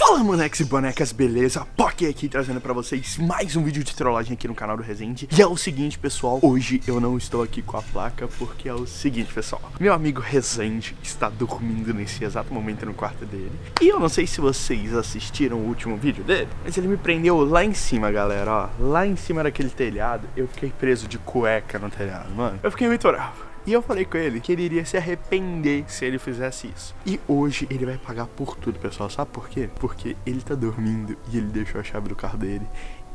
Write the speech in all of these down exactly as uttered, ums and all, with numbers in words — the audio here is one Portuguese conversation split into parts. Fala, moleques e bonecas, beleza? Pocky aqui trazendo pra vocês mais um vídeo de trollagem aqui no canal do Rezende. E é o seguinte, pessoal, hoje eu não estou aqui com a placa porque é o seguinte, pessoal. Meu amigo Rezende está dormindo nesse exato momento no quarto dele. E eu não sei se vocês assistiram o último vídeo dele, mas ele me prendeu lá em cima, galera, ó. Lá em cima daquele telhado, eu fiquei preso de cueca no telhado, mano. Eu fiquei muito bravo. E eu falei com ele que ele iria se arrepender se ele fizesse isso. E hoje ele vai pagar por tudo, pessoal. Sabe por quê? Porque ele tá dormindo e ele deixou a chave do carro dele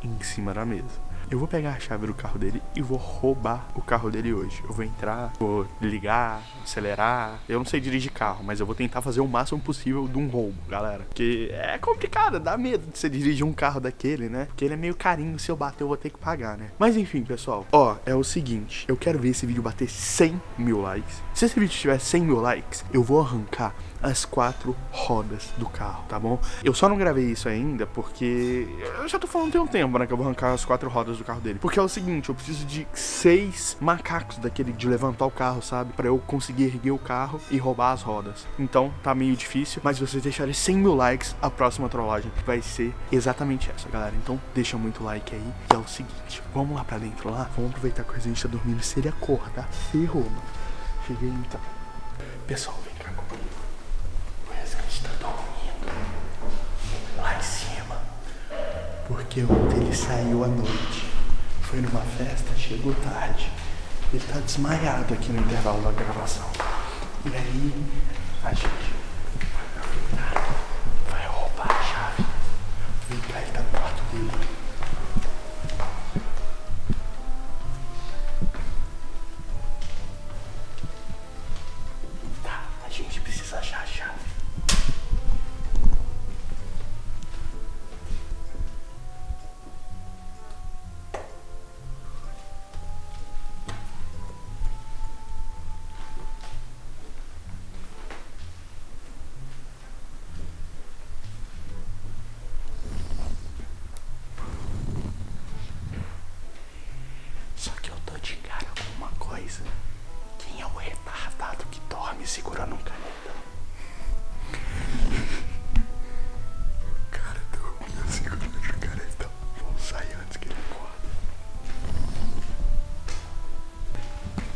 em cima da mesa. Eu vou pegar a chave do carro dele e vou roubar o carro dele hoje. Eu vou entrar, vou ligar, acelerar. Eu não sei dirigir carro, mas eu vou tentar fazer o máximo possível de um roubo, galera. Porque é complicado, dá medo de você dirigir um carro daquele, né? Porque ele é meio carinho, se eu bater eu vou ter que pagar, né? Mas enfim, pessoal, ó, é o seguinte. Eu quero ver esse vídeo bater cem mil likes. Se esse vídeo tiver cem mil likes, eu vou arrancar as quatro rodas do carro, tá bom? Eu só não gravei isso ainda porque eu já tô falando tem um tempo, né? Que eu vou arrancar as quatro rodas do carro dele. Porque é o seguinte, eu preciso de seis macacos daquele de levantar o carro, sabe? Pra eu conseguir erguer o carro e roubar as rodas. Então, tá meio difícil, mas se vocês deixarem cem mil likes, a próxima trollagem vai ser exatamente essa, galera. Então, deixa muito like aí. E é o seguinte, vamos lá pra dentro lá? Vamos aproveitar que a gente tá dormindo. Se ele acordar, ferrou, mano. Cheguei então. Pessoal, vem cá comigo. Está dormindo lá em cima, porque ontem ele saiu à noite, foi numa festa, chegou tarde, ele tá desmaiado aqui no intervalo da gravação, e aí a gente vai roubar a chave, vem cá, ele tá no quarto dele. Tá, a gente precisa achar a chave. Quem é o retardado que dorme segurando um caneta? O cara dormiu segurando um caneta. Vamos sair antes que ele acorde.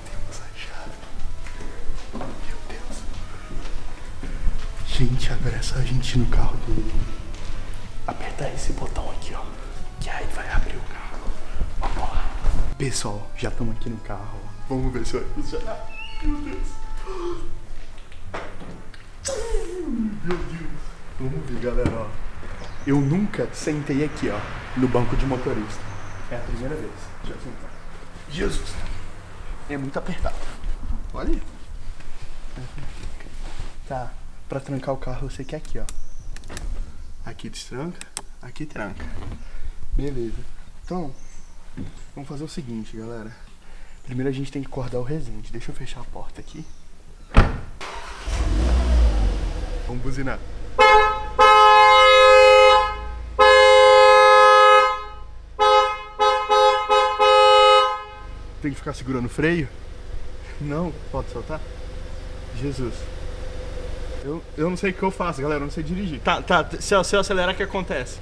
Temos a chave. Meu Deus. Gente, agora é só a gente ir no carro dele. Apertar esse botão aqui, ó. Que aí vai abrir o carro. Vamos lá. Pessoal, já estamos aqui no carro. Vamos ver se vai funcionar. Meu Deus. Meu Deus. Vamos ver, galera, ó. Eu nunca sentei aqui, ó, no banco de motorista. É a primeira vez. Já sentar. Jesus. É muito apertado. Olha aí. Tá. Pra trancar o carro, você quer aqui, ó. Aqui destranca, aqui tranca. Beleza. Então... vamos fazer o seguinte, galera. Primeiro a gente tem que acordar o Rezende. Deixa eu fechar a porta aqui. Vamos buzinar. Tem que ficar segurando o freio? Não, pode soltar? Jesus. Eu, eu não sei o que eu faço, galera. Eu não sei dirigir. Tá, tá. Se eu, se eu acelerar, o que acontece?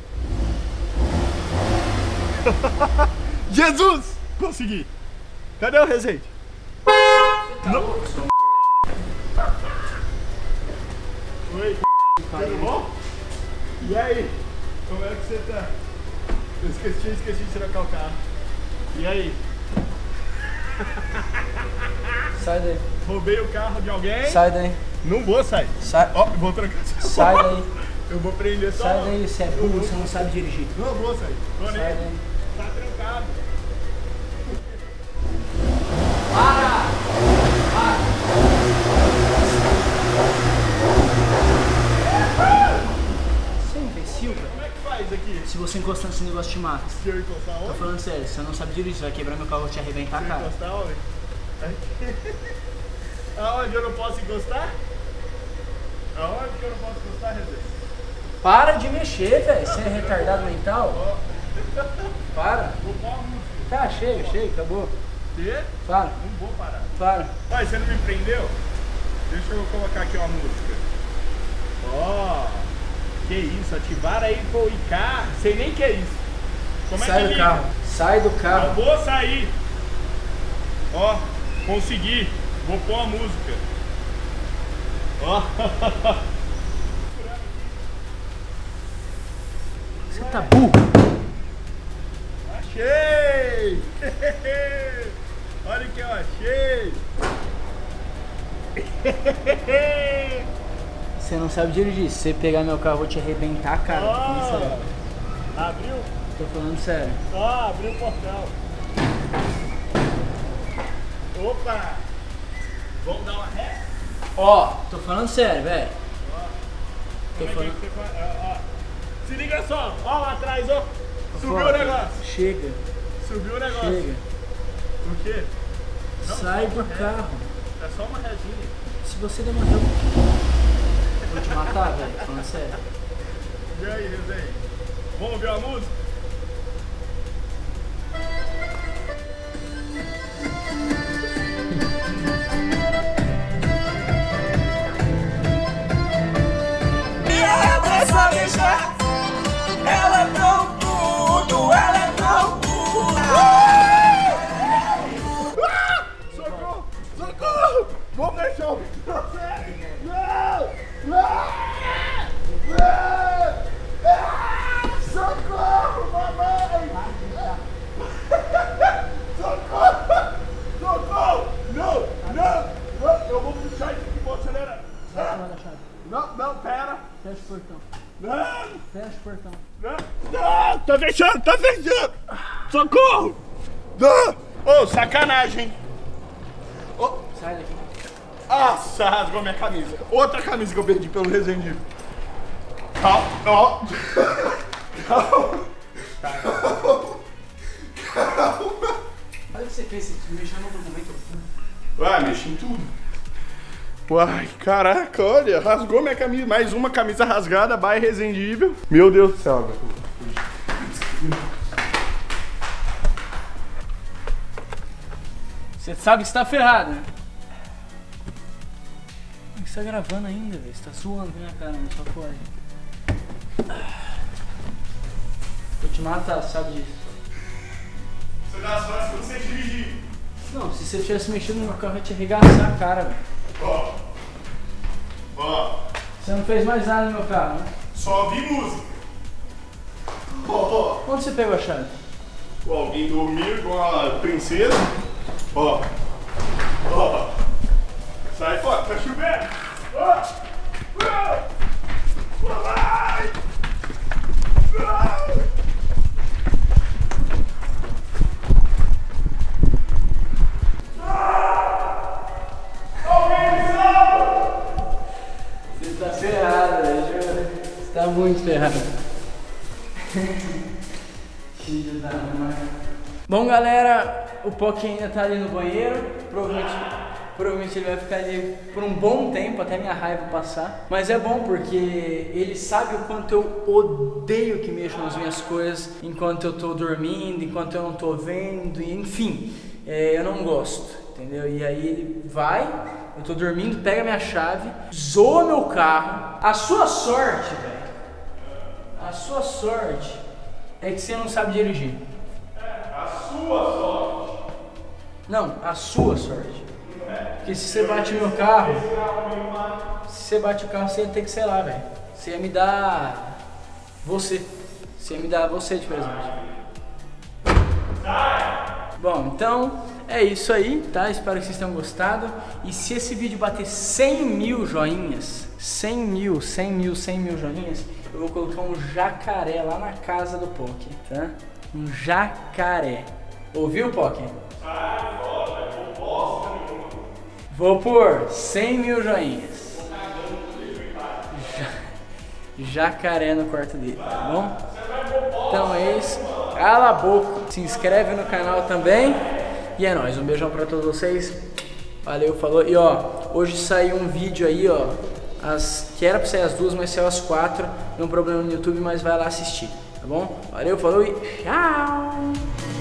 Jesus! Consegui! Cadê o Rezende? Tá não! Oi, tá bom? E aí? Como é que você tá? Eu esqueci, esqueci de trocar o carro. E aí? Sai daí. Roubei o carro de alguém? Sai daí. Não vou sair. Sai. Ó, vou trocar. Sai daí. Eu vou prender só. Sai daí, você é burro, você não sabe dirigir. Não vou sair. Vou Sai daí. Tá trancado. Para! Para! Você é imbecil, cara. Como é que faz aqui? Se você encostar nesse negócio, te mata. Se eu encostar onde? Tô falando sério, você não sabe dirigir, você vai quebrar meu carro, eu vou te arrebentar, cara. Se eu encostar onde? Aqui. Aonde eu não posso encostar? Aonde que eu não posso encostar, Rezende? Para de mexer, velho. Você é retardado mental? Para. Tá, cheio, cheio, acabou. Você? Para. Não vou parar. Para. Pai, você não me prendeu? Deixa eu colocar aqui uma música. Ó. Oh. Que isso, ativar aí vou e cá. Sei nem que é isso. Como é sai que do liga? Carro, sai do carro. Eu vou sair. Ó, consegui. Vou pôr a música. Ó. Você tá burro. Achei. Olha o que eu achei. Você não sabe dirigir. Se você pegar meu carro, eu vou te arrebentar, cara. Oh, abriu? Tô falando sério. Ó, oh, abriu o portal. Opa! Vamos dar uma ré? Ó, oh, tô falando sério, velho. Oh. Como tô é falando... que você fala? Oh, oh. Se liga só, ó oh, lá atrás, ó. Oh. Subiu Foca. O negócio. Chega. Subiu o negócio. Chega. O quê? Não, sai do carro. É só uma rézinha. Se você demorou, eu vou te matar, velho. Falando sério. E aí, Rezendeevil? Vamos ouvir a música? Me abraça, beija. Ela é tão tudo, ela é tão tudo. Uh! Ah! Socorro, socorro! Vamos deixar o vídeo pra sério! Não! Não! Não! Socorro, mamãe! Socorro! Socorro! Não! Não! Eu vou puxar isso aqui, acelera! Não, não, pera! Fecha o portão! Não! Fecha o portão! Não! Não! Tá fechando, tá fechando! Socorro! Não! Ô, oh, sacanagem, hein? Oh. Sai daqui! Nossa, rasgou minha camisa! Outra camisa que eu perdi pelo Rezendeevil! Calma! Ó! Calma! Calma! Calma! Olha o que você fez, você mexeu no documento. Uai, mexi em tudo. Uai, caraca, olha, rasgou minha camisa. Mais uma camisa rasgada, by Rezendeevil. Meu Deus do céu, velho. Você sabe que você tá ferrado, né? Você tá gravando ainda, velho. Você tá suando na minha cara, não só pode. Vou te matar, sabe disso. Você dá as horas que você dirigir. Não, se você tivesse mexido no meu carro, eu ia te arregaçar a cara, velho. Ó. Ó. Você não fez mais nada no meu carro, né? Só ouvi música. Ó, ó. Onde você pegou a chave? Ó, alguém dormiu com a princesa. Ó. Ó. Sai fora, tá chovendo. Ó. Ó. Vai. Vai. Tá muito ferrado. Bom, galera, o Pocky ainda tá ali no banheiro. Provavelmente, provavelmente ele vai ficar ali por um bom tempo, até minha raiva passar. Mas é bom porque ele sabe o quanto eu odeio que mexam nas minhas coisas enquanto eu tô dormindo, enquanto eu não tô vendo, enfim, é, eu não gosto, entendeu? E aí ele vai, eu tô dormindo, pega minha chave, zoa meu carro. A sua sorte, velho. A sua sorte é que você não sabe dirigir. É, a sua sorte. Não, a sua sorte. Porque se você bate meu carro, se você bate o carro, você ia ter que, sei lá, velho. Você ia me dar você. Você ia me dar você de presente. Bom, então é isso aí, tá? Espero que vocês tenham gostado. E se esse vídeo bater cem mil joinhas, cem mil, cem mil, cem mil joinhas, eu vou colocar um jacaré lá na casa do Pocky, tá? Um jacaré. Ouviu, Pocky? Ah, não posso, não. Vou pôr cem mil joinhas. Jacaré no quarto dele, tá bom? Então é isso. Cala a boca. Se inscreve no canal também. E é nóis. Um beijão pra todos vocês. Valeu, falou. E ó, hoje saiu um vídeo aí, ó. As, que era pra sair às duas, mas saiu às quatro. Não é um problema no YouTube, mas vai lá assistir, tá bom? Valeu, falou e tchau!